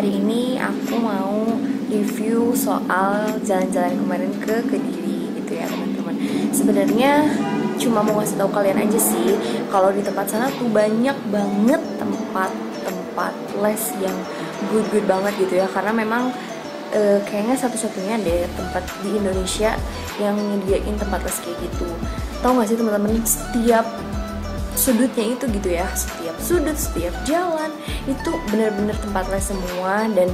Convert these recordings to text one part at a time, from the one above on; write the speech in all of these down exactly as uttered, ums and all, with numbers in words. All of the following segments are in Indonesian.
hari ini aku mau review soal jalan-jalan kemarin ke Kediri gitu ya teman-teman. Sebenarnya cuma mau ngasih tahu kalian aja sih, kalau di tempat sana tuh banyak banget tempat-tempat les yang good-good banget gitu ya, karena memang e, kayaknya satu-satunya deh tempat di Indonesia yang nyediain tempat les kayak gitu. Tau gak sih teman-teman, setiap sudutnya itu gitu ya, setiap sudut, setiap jalan itu bener-bener tempat les semua, dan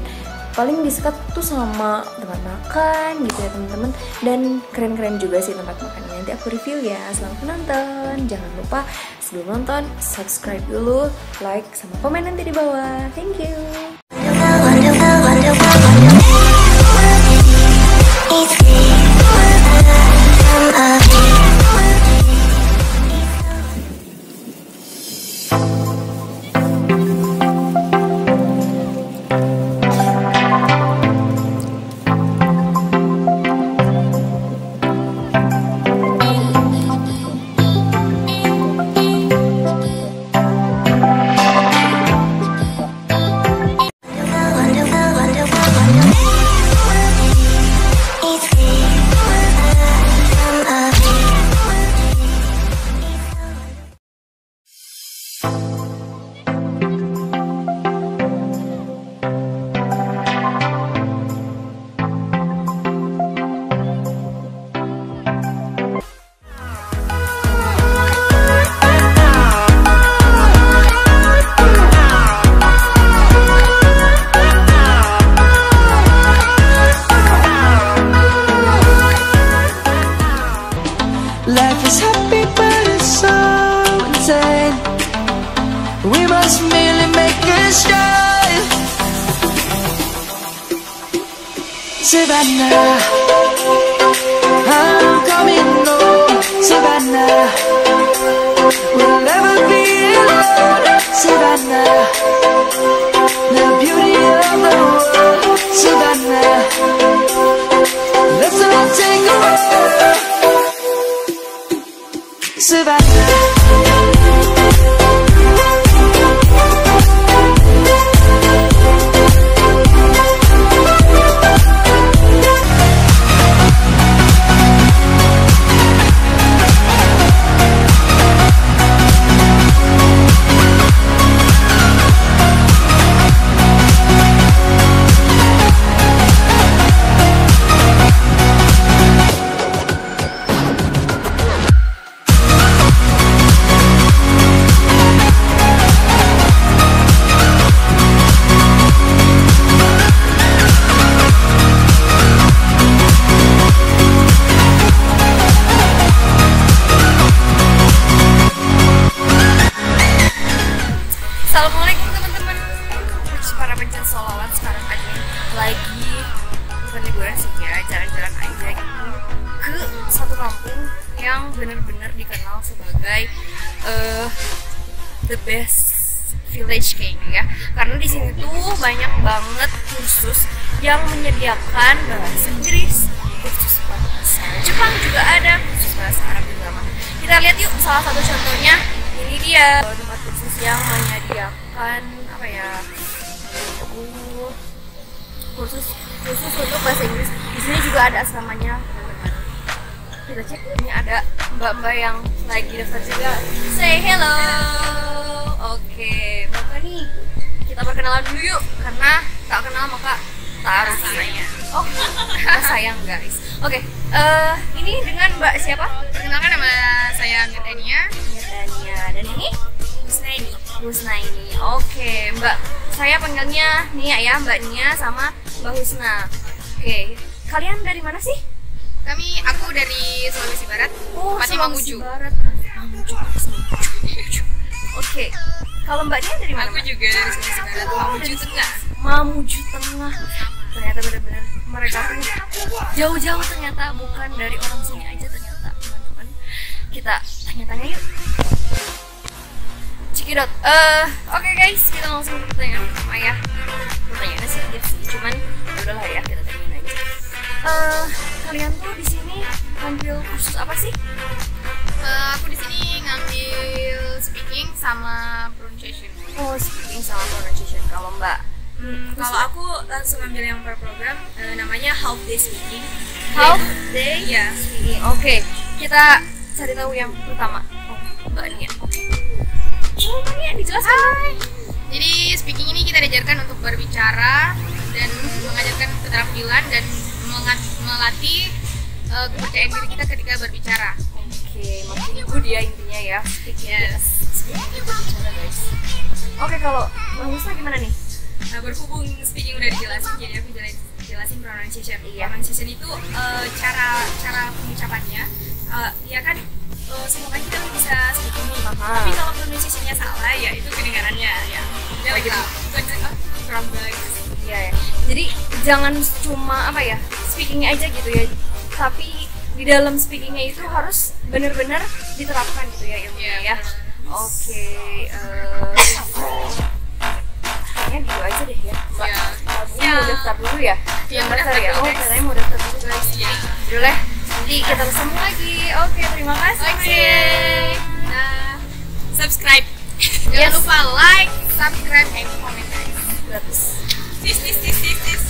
paling disekat tuh sama tempat makan gitu ya teman-teman. Dan keren-keren juga sih tempat makannya, nanti aku review ya. Selamat menonton, jangan lupa sebelum nonton subscribe dulu, like sama komen nanti di bawah. Thank you. Savannah, I'm coming home. Savannah, we'll never be alone. Savannah, the beauty of the world. Savannah, let's all take a walk. Savannah. Bener-bener dikenal sebagai uh, the best village kayaknya ya, karena di sini tuh banyak banget kursus yang menyediakan bahasa Inggris, kursus bahasa Jepang juga ada, kursus bahasa Arab juga ada. Kita lihat yuk salah satu contohnya. Ini dia tempat kursus yang menyediakan apa ya, kursus kursus untuk bahasa Inggris. Di sini juga ada asramanya. Kita cek, ini ada mbak-mbak yang lagi daftar juga. Say hello. Oke, maka nih kita perkenalan dulu yuk, karena tak kenal maka tak harus nanya. Oh, sayang guys. Oke, okay, uh, ini dengan mbak siapa? Perkenalkan, nama saya Nirdania. Nirdania, dan ini Husnaini. Husnaini. Oke, okay, mbak. Saya panggilnya Nia ya, mbak Nia sama mbak Husna. Oke, okay. Kalian dari mana sih? Kami, aku dari Sulawesi Barat, oh, tempatnya Mamuju. Mamuju. Oke, kalau mbaknya dari mana? Aku juga dari Sulawesi Barat, oh, Mamuju Tengah. Mamuju Tengah. Ternyata benar-benar mereka jauh-jauh, ternyata bukan dari orang sini aja ternyata, teman-teman. Kita tanya-tanya yuk. Cikidot. Uh, Oke okay guys, kita langsung bertanya sama ayah. Pertanyaannya sih, cuman udahlah ya kita tanya aja. Uh, kalian tuh di sini ngambil kursus apa sih? Uh, aku di sini ngambil speaking sama pronunciation. Oh, speaking sama pronunciation. Kalau mbak Hmm, kalau aku langsung ambil yang per program, uh, namanya half day speaking. Half day ya yeah. Speaking. Oke, okay. Kita cari tahu yang pertama. Oh, Mbak Nia. Oh, Mbak Nia, dijelaskan. Hai. Jadi speaking ini kita diajarkan untuk berbicara dan mengajarkan keterampilan dan melatih uh, kepercayaan diri kita ketika berbicara. Oke, okay, makin ibu dia intinya ya. Speaking, yes. Speaking berbicara guys. Oke, okay, kalau Mbak Husna gimana nih? Nah, berhubung speaking udah dijelasin, jadi aku jelasin pronunciation. Iya. Pronunciation itu uh, cara cara pengucapannya, uh, ya kan uh, semoga kita bisa speaking. Aha. Tapi kalau pronunciationnya salah, ya itu kedengarannya ya. Ya oh, gitu. Kurang bagus. Iya ya. Jadi jangan cuma apa ya speakingnya aja gitu ya, tapi di dalam speakingnya itu harus benar-benar diterapkan gitu ya ilmunya yeah, ya. Oke. Okay, uh, kayaknya gitu aja deh ya Mbak. Ya. Lagunya ya. Mau daftar dulu ya? Ya, mau daftar ya? Oh, katanya mau daftar dulu guys. Ya. Boleh, nanti kita bersama lagi. Oke, terima kasih. Oke. Nah, subscribe. Yes. Jangan lupa like, subscribe, and comment guys. Gratis. Sis, sis, sis, sis, sis.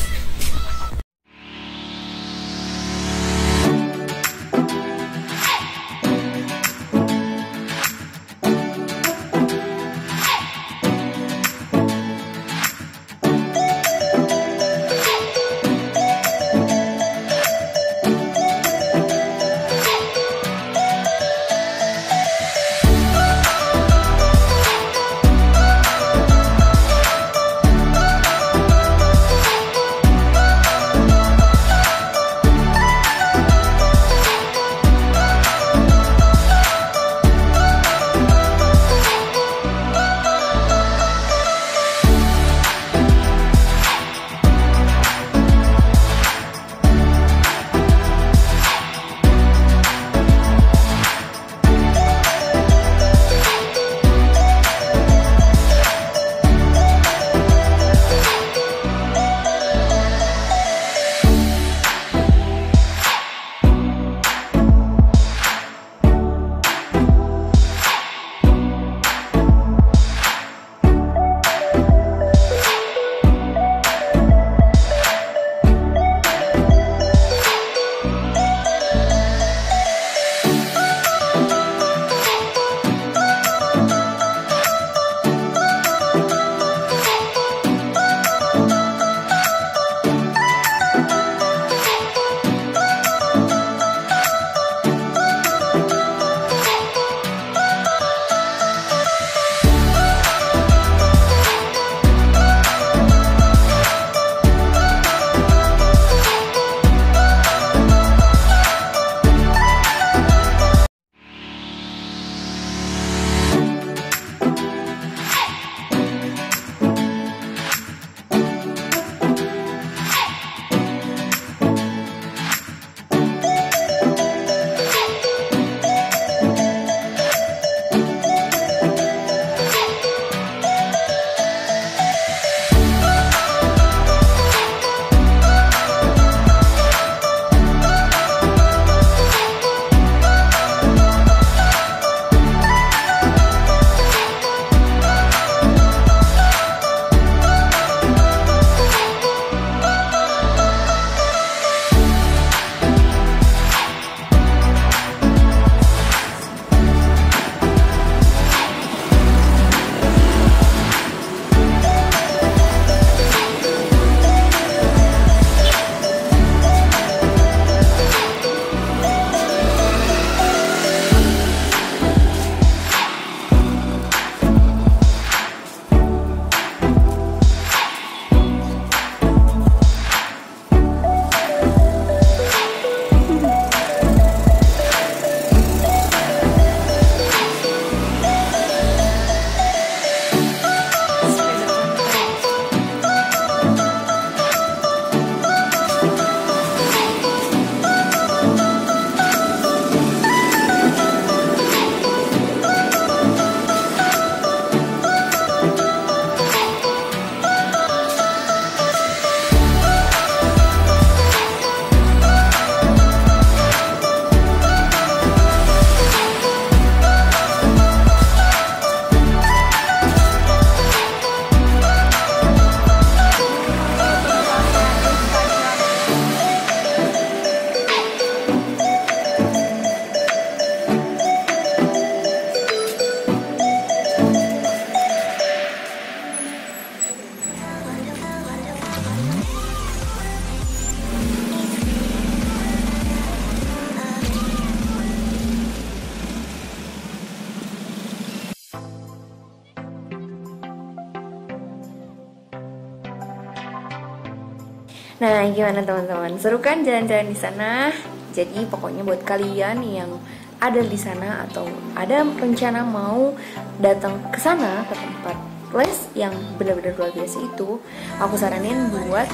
Nah, gimana teman-teman? Seru kan jalan-jalan di sana? Jadi pokoknya buat kalian yang ada di sana atau ada rencana mau datang ke sana ke tempat les yang benar-benar luar biasa itu, aku saranin buat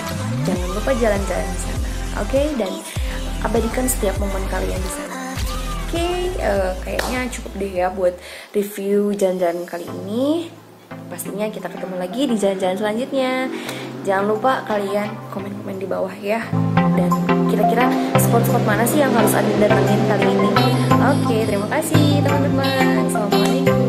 jangan lupa jalan-jalan di sana, oke? Okay? Dan abadikan setiap momen kalian di sana. Oke, okay, uh, kayaknya cukup deh ya buat review jalan-jalan kali ini. Pastinya kita ketemu lagi di jalan-jalan selanjutnya. Jangan lupa kalian komen-komen di bawah ya. Dan kira-kira spot-spot mana sih yang harus ada datangin kali ini? Oke, terima kasih teman-teman. Assalamualaikum.